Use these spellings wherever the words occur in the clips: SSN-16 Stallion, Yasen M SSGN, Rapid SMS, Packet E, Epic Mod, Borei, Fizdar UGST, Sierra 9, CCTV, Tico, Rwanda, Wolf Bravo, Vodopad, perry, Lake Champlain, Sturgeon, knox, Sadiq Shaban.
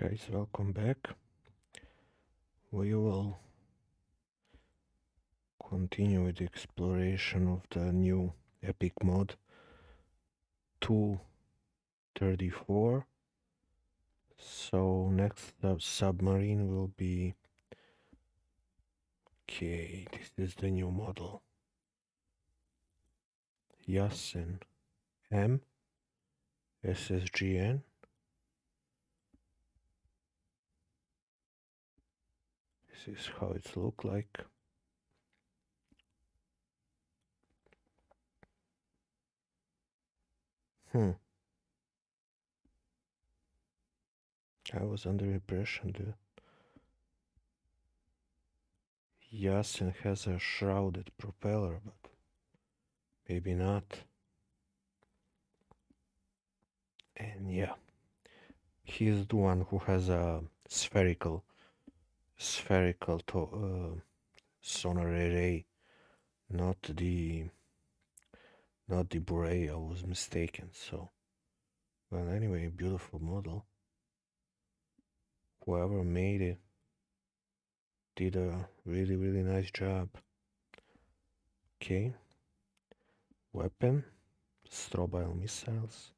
guys, welcome back. We will continue with the exploration of the new Epic Mod 2.34. So next up, submarine will be... Okay, this is the new model. Yasen M SSGN. This is how it's look like. I was under impression that Yasen has a shrouded propeller, but maybe not. And yeah, he's the one who has a spherical sonar array, not the Borei. I was mistaken. So, well, anyway, beautiful model. Whoever made it did a really nice job. Okay, weapon, strobile missiles,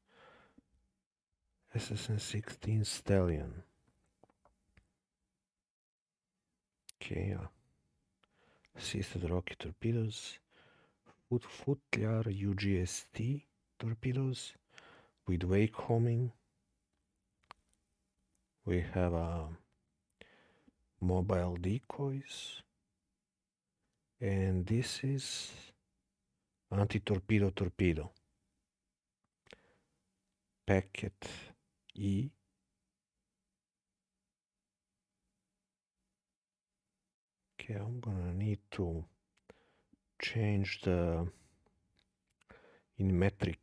SSN-16 Stallion. Okay, assisted rocket torpedoes, Fizdar UGST torpedoes with wake homing. We have mobile decoys, and this is anti-torpedo torpedo. Packet E. Okay, I'm gonna need to change the in metric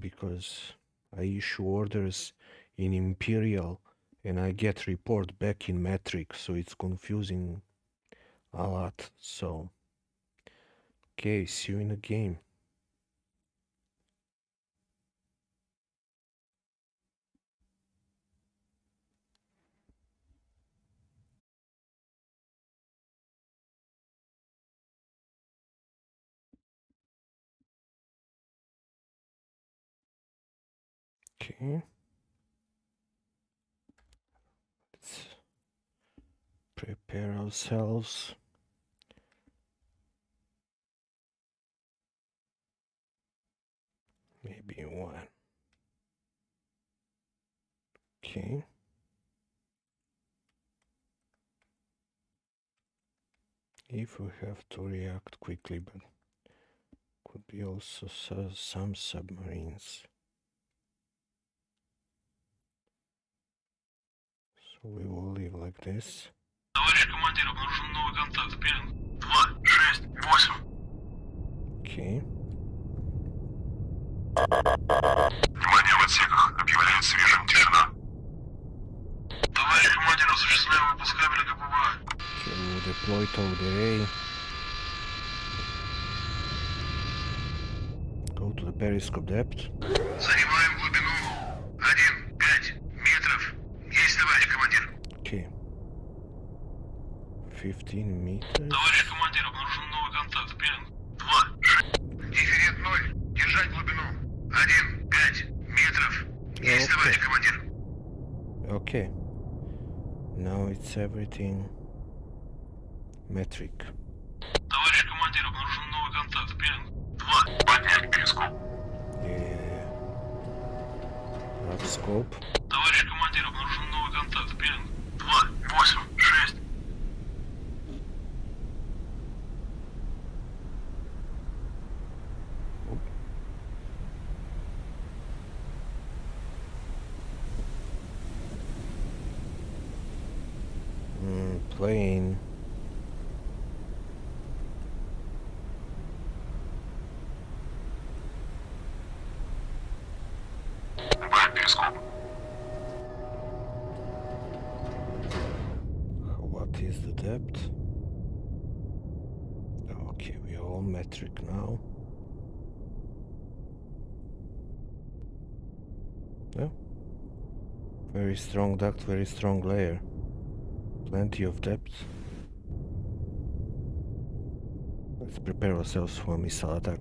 because I issue orders in imperial and I get report back in metric, so it's confusing a lot. So okay, see you in the game. Okay, let's prepare ourselves. Maybe one. Okay. If we have to react quickly, but could be also some submarines. We will leave like this. Товарищ командир, обнаружен новый контакт. Принят. 2, 6, 8. Okay. Внимание в отсеках. Объявляется режим тишина. Товарищ командир, осуществляем выпуск кабеля КПП. Can you deploy to the array? Go to the periscope depth. Занимаем глубину 1,5 метров. Есть, товарищ командир. Okay. 15 meters. Товарищ командир, обнаружен новый контакт. Принят. 2. Дифферент 0. Держать глубину. 1,5 метров. Есть, товарищ командир. Okay. Now it's everything metric. Товарищ командир, обнаружен новый контакт. Принят. 2. Поднять перископ. Yeah. Upscope. Товарищ командир, обнаружен новый контакт. Принят. 2, 8, 6. Plane. Okay, we are all metric now. Yeah, Very strong duct, very strong layer. Plenty of depth. Let's prepare ourselves for a missile attack.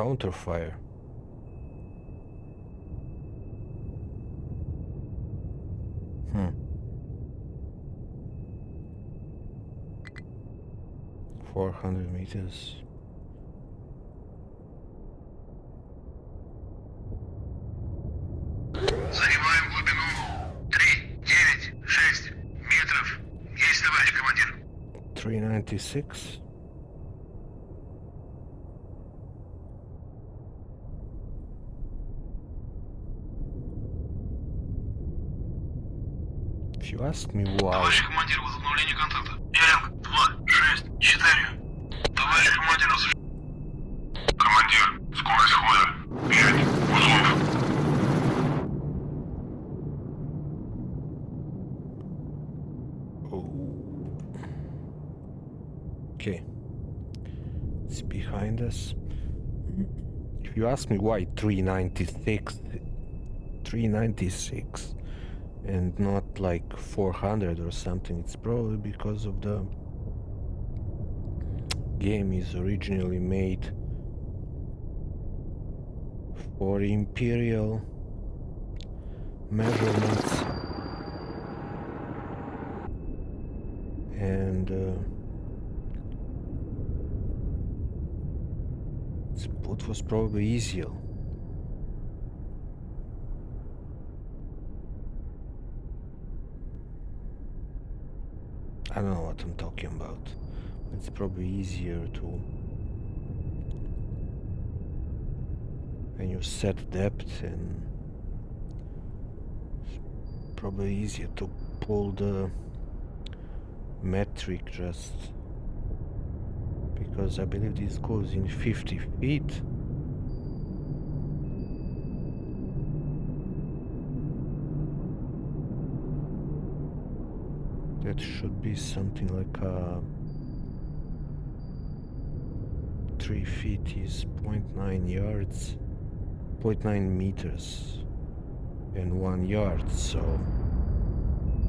Counterfire. Hmm. 400 meters. Занимаем глубину 3, 9, 6 метров. Есть, товарищ командир. 396. Ask me why. Товарищ командир, возобновление контакта. Элинг 2, 6, 4. Товарищ командир, командир, скорость хода 5 узлов. Okay. It's behind us. If you ask me why 396 and not like 400 or something, it's probably because of the game is originally made for imperial measurements, and its put was probably easier. I don't know what I'm talking about. It's probably easier to when you set depth, and it's probably easier to pull the metric just because I believe this goes in 50 feet. That should be something like 3 feet is 0.9 yards, 0.9 meters and 1 yard, so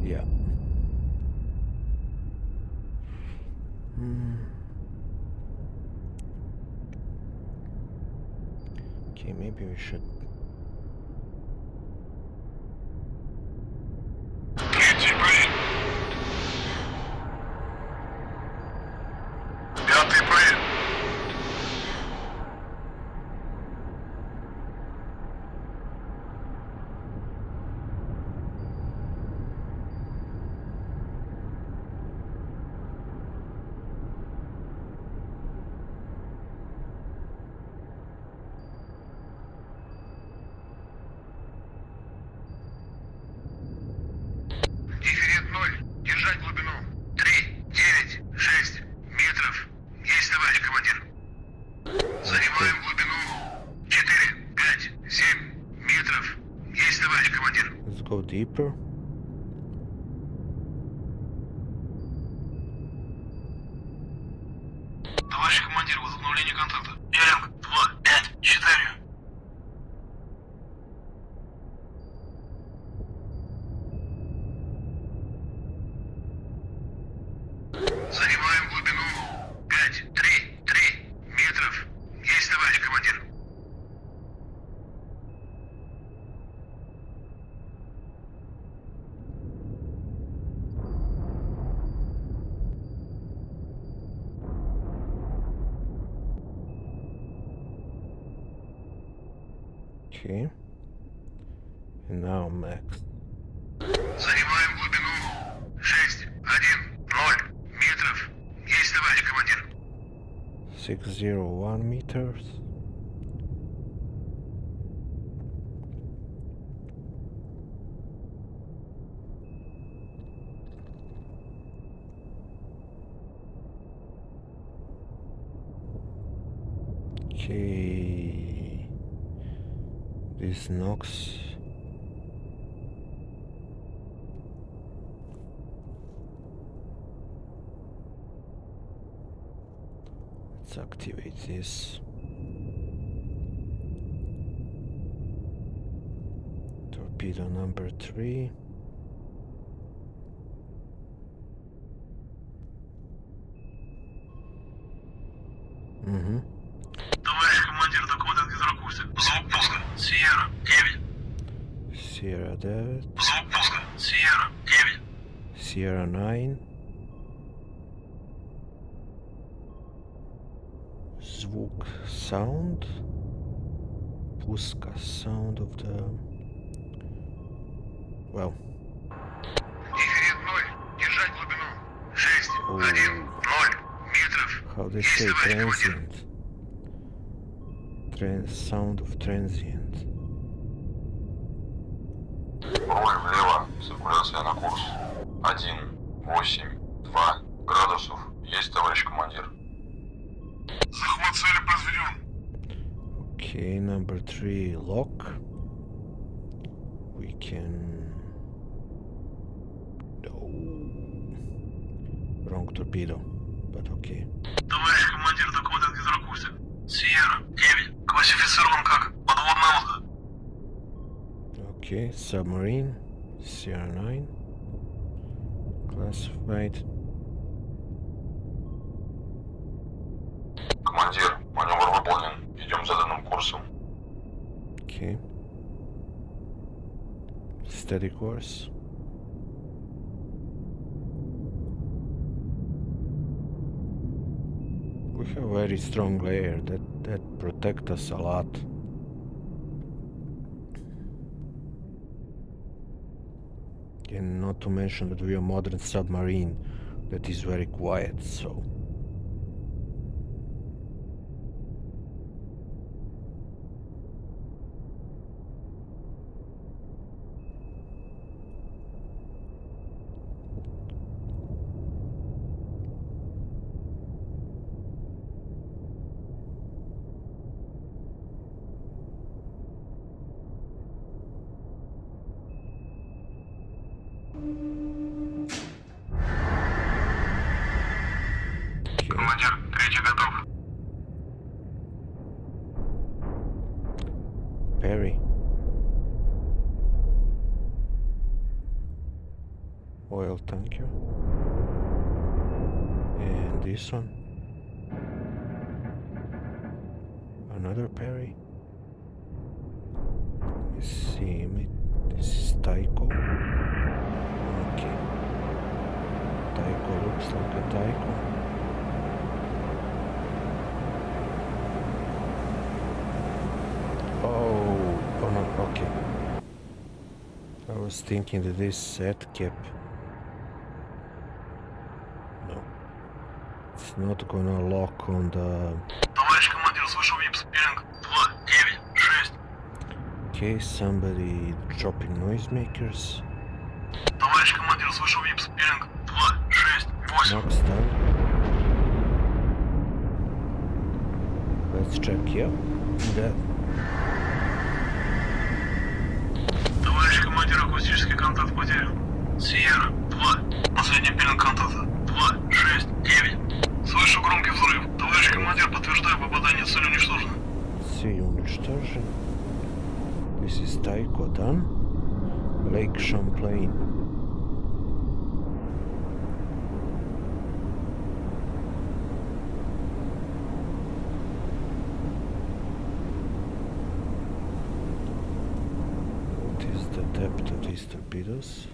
yeah. Okay, maybe we should. Deeper. Товарищ командир, возобновление контакта. Беринг 254. Занимаем глубину 5-3-3 метров. Есть, товарищ командир. Okay. And now max. Занимаем глубину 6-1-0 метров. Есть, товарищ командир. 601 meters. Okay. This knocks. Let's activate this. Torpedo number 3. Sierra 9. Sierra 9. Sierra 9. Sierra 9. Звук, sound. Puska, sound of the. Well. Дифферент 0. Держать глубину 6-1-0 метров. How they say transient. Sound of transient. Роем влево, циркуляция на курс 1-8-2 градусов. Есть, товарищ командир. Захват цели произведен. Okay, number 3 lock. We can. No. Wrong torpedo, but okay. Товарищ командир, документ от гидрокурса. Sierra 9. Классифицирован как подводная лодка. Okay, submarine, Sierra 9, classified. Командир, маневр выполнен. Идем заданным курсом. Okay. Steady course. We have a very strong layer that protects us a lot. And not to mention that we are a modern submarine that is very quiet, so... командир. Третий готов. Перри. Oil tanker. And this one. Another Perry. Let me see. This is Tico. Okay. Tico looks like a Tico. Oh, no, okay. I was thinking that this set cap. No. It's not gonna lock on the... Товарищ командир, слышу вип-спиринг 296. Okay, somebody dropping noisemakers. Товарищ командир, слышу вип-спиринг 268. Knock's down. Let's check here. Yeah. Товарищ командир, акустический контакт потерян. Сиера 2. Последний пилинг контакта 269. Слышу громкий взрыв. Товарищ командир, подтверждаю попадание, цель уничтожена. Цель уничтожена. This is Tycho done. Lake Champlain. Depth of these torpedoes.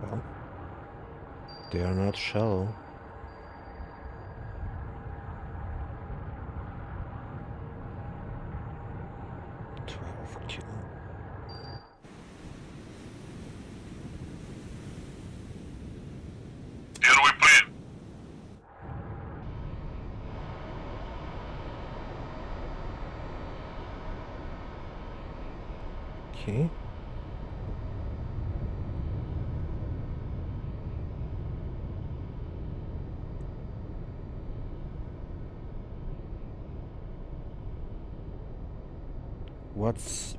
Well, they are not shallow.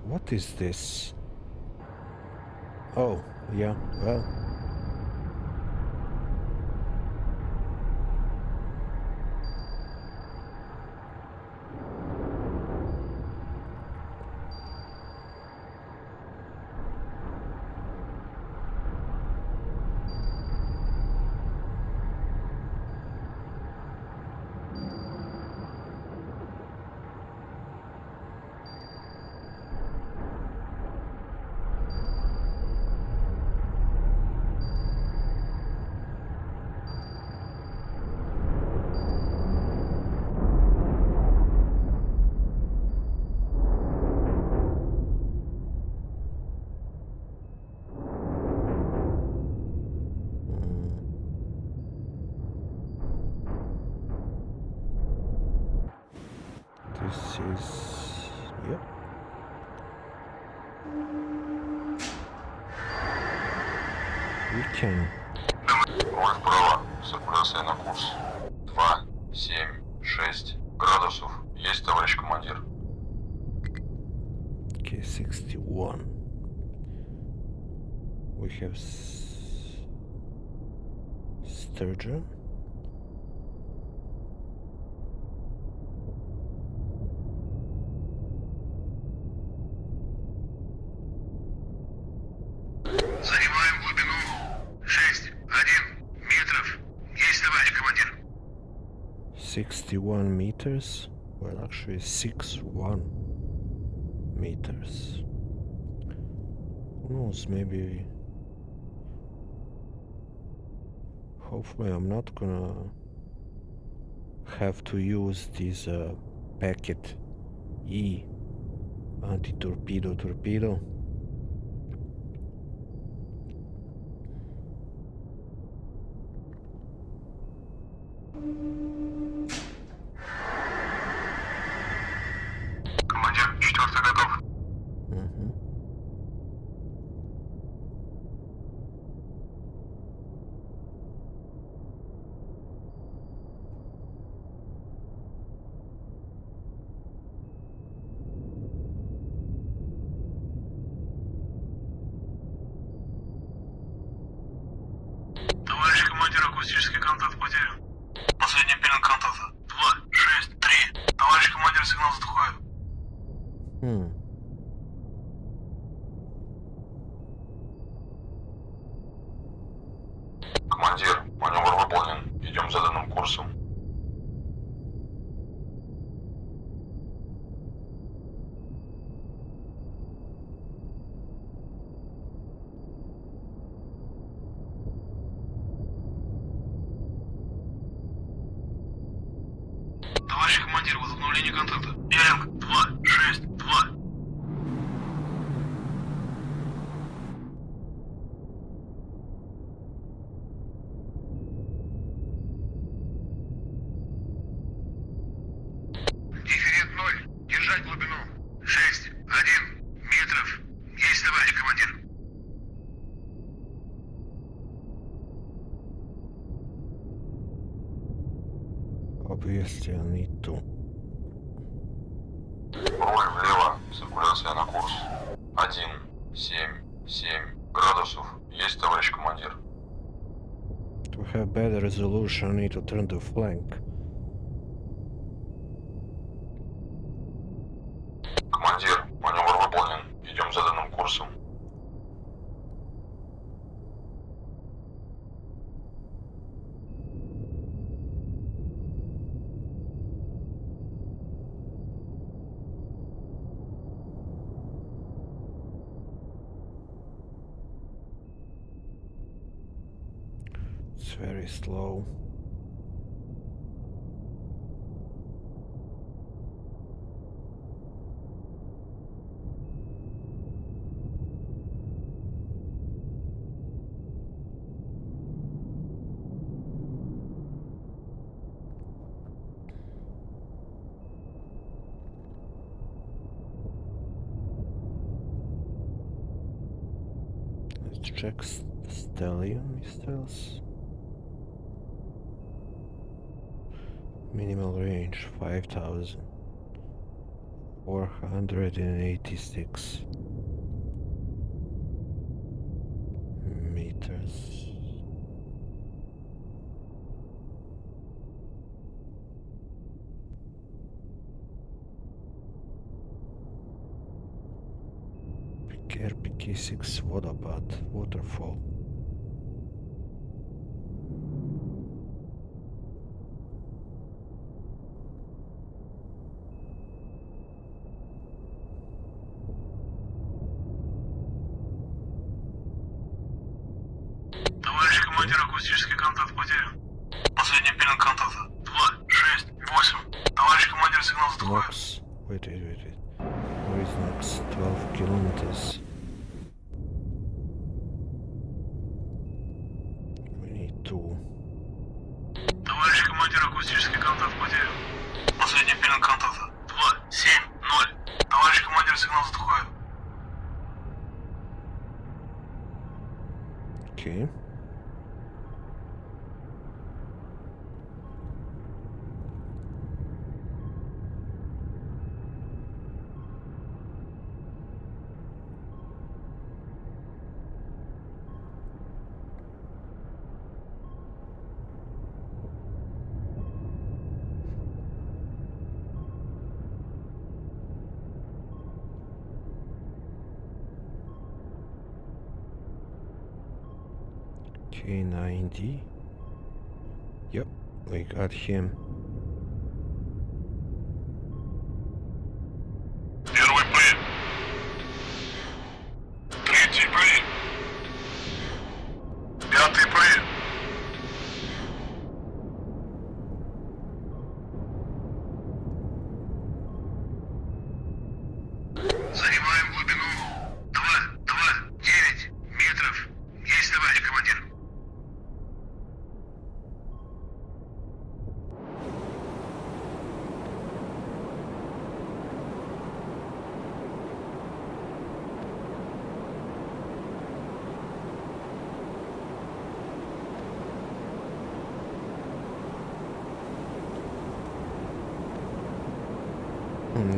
What is this? Oh, yeah, well. Wolf Bravo, сопротивляйся на курс 276 градусов. Есть, товарищ командир. Okay, 61. We have Sturgeon. Meters, well actually 61 meters. Who knows, maybe, hopefully I'm not gonna have to use this Packet E anti-torpedo torpedo. Акустический контакт потерян. Последний пилинг контакта. 2, 6, 3. Товарищ командир, сигнал задходит. Командир, маневр выполнен. Идем за данным курсом. I need to turn the flank. Командир, маневр выполнен. Идем за данным курсом. It's very slow. Check Stallion missiles. Minimal range 5,486 meters. K6 Vodopad waterfall. Товарищ командир, акустический контакт потерян. Последний пилинг контакта. 2, 6, 8. Товарищ командир, сигнал задыхается. Wait. Where is Knox? 12 kilometers. K9D. Yep, we got him.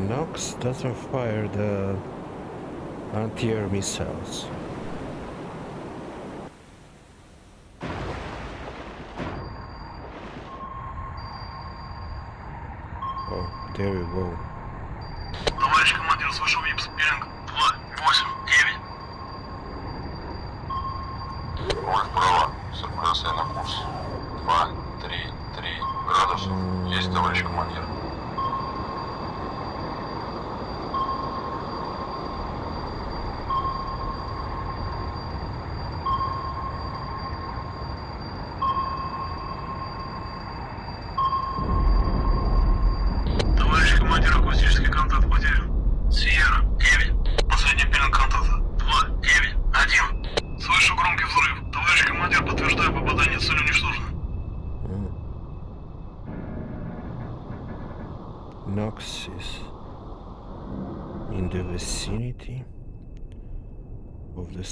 Knox doesn't fire the anti-air missiles. There we go. Товарищ командир, слышал випс, пинг 289. Вольф Браво, сопротивляйся на курс 233 градусов. Есть, товарищ командир.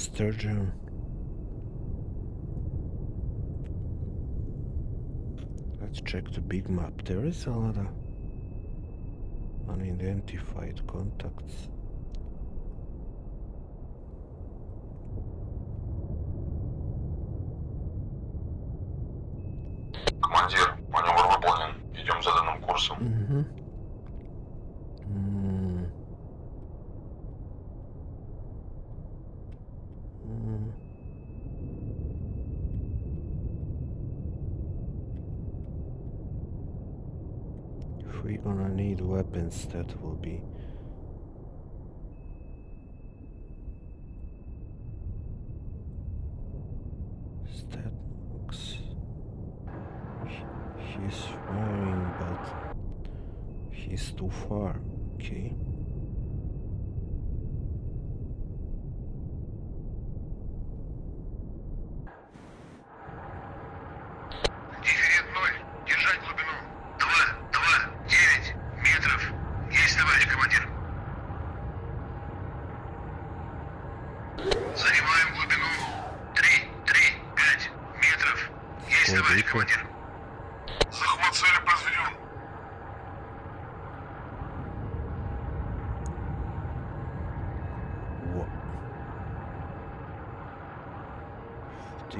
Sturgeon. Let's check the big map. There is another unidentified contacts. Командир, маневр выполнен. Идем заданным курсом. If we're gonna need weapons, that will be stat box. He's firing, but he's too far. Okay.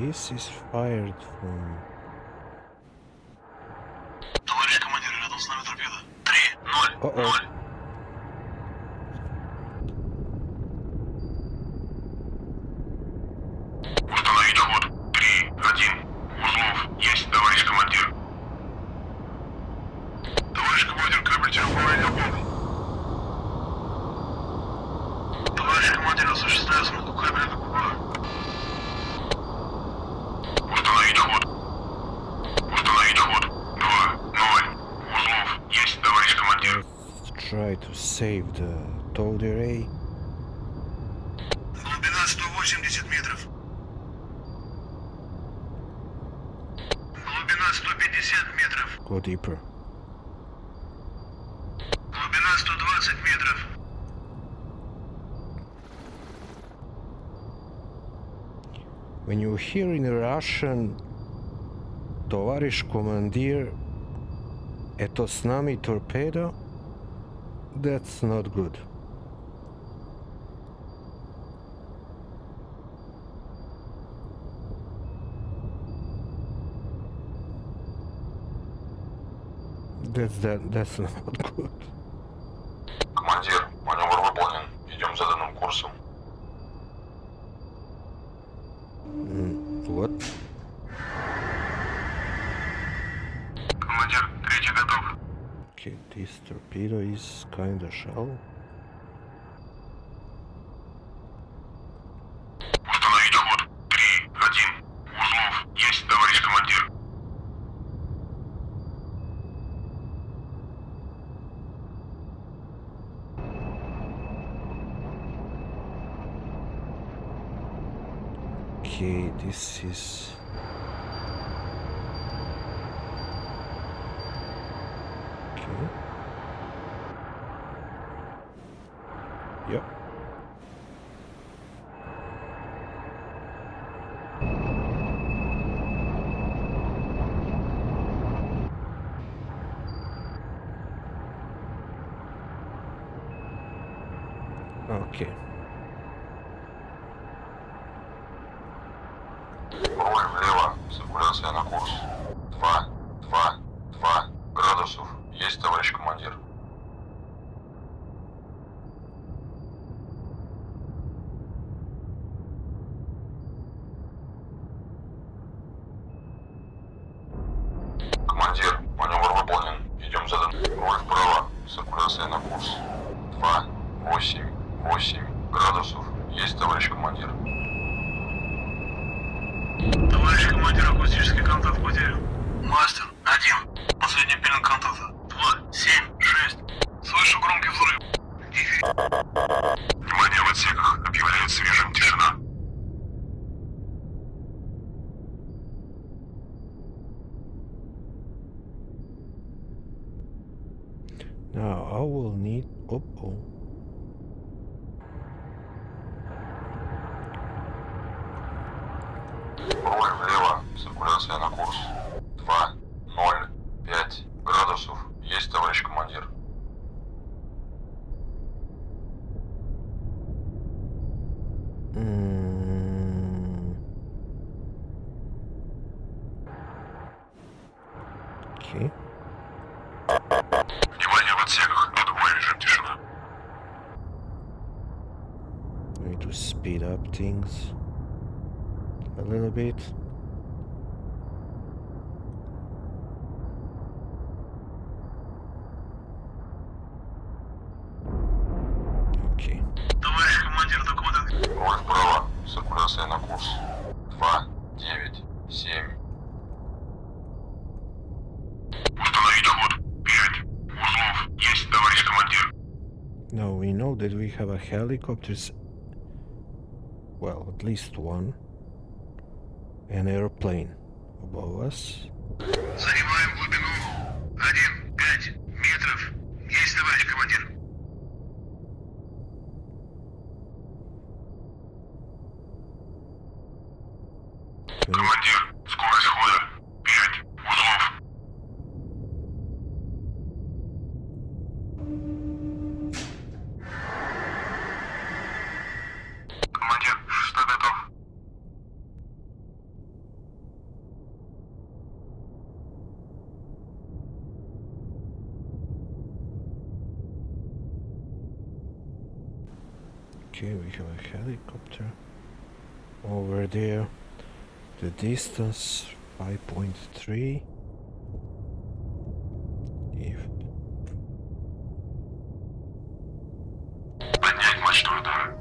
This is fired from... Товарищ командир, рядом с нами торпеда. 3-0-0. Установить ход. 3-1. Узлов есть, товарищ командир. Товарищ командир, корабль терпевает огонь. Товарищ командир, осуществляет смогу кабеля до куба. Try to save the told array. Глубина 180 метров. Глубина 150 метров. Go deeper. Глубина 120 метров. When you hear in Russian, товарищ командир, это с нами торпеда. That's not good. That's not good. Командир, маневр выполнен. Идем заданным курсом. Вот. Командир, третий готов. Okay, this torpedo is kinda shallow. Установить ход. 3-1. Узлов есть, товарищ командир. Okay, this is... Yep. Okay. находится красный на курс 288 градусов. Есть, товарищ командир. Товарищ командир, акустический контакт потерян. Мастер, 1. Последний пилинг контакта. 276. Слышу громкий взрыв. Внимание, в отсеках объявляется режим тишина. Now I will need Борей влево, циркуляция на курс 205 градусов. Есть, товарищ командир. Окей. Внимание, в отсеках надувной режим тишина. We need to speed up things a little bit. Okay. Товарищ командир, документы. Вольф Брава, циркуляция на курс 297. Установить ход 5 узлов. Есть, товарищ командир. Now we know that we have a helicopters. Well, at least one. An airplane above us. Занимаем глубину 1,5 метров. Есть, товарищ командир. Командир, скорость хода 5 узлов. Командир, 6 готов. Okay, we have a helicopter over there. The distance 5.3. If поднять мачту удара.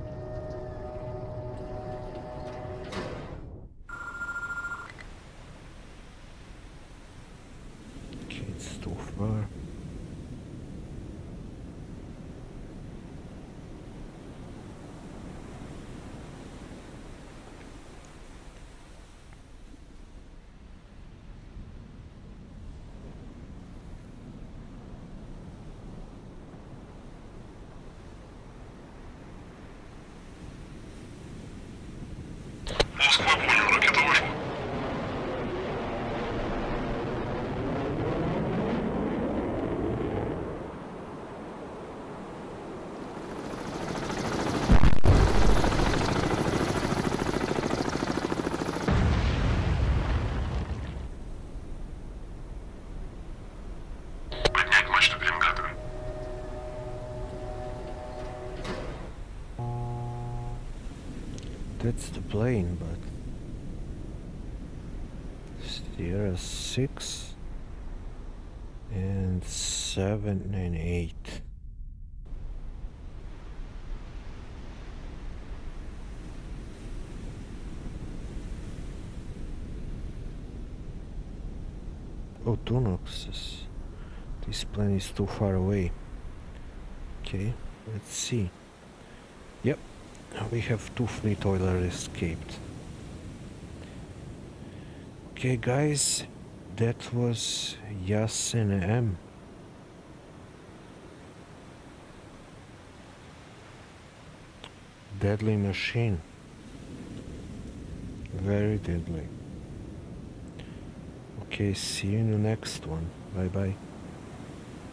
Okay, it's too far. That's the plane, but Sierra 6 and 7 and 8. Oh, Tunoxes. This plane is too far away. Okay, let's see. Yep. We have 2 fleet oilers escaped. Okay, guys, that was Yasen M. Deadly machine. Very deadly. Okay, see you in the next one. Bye bye.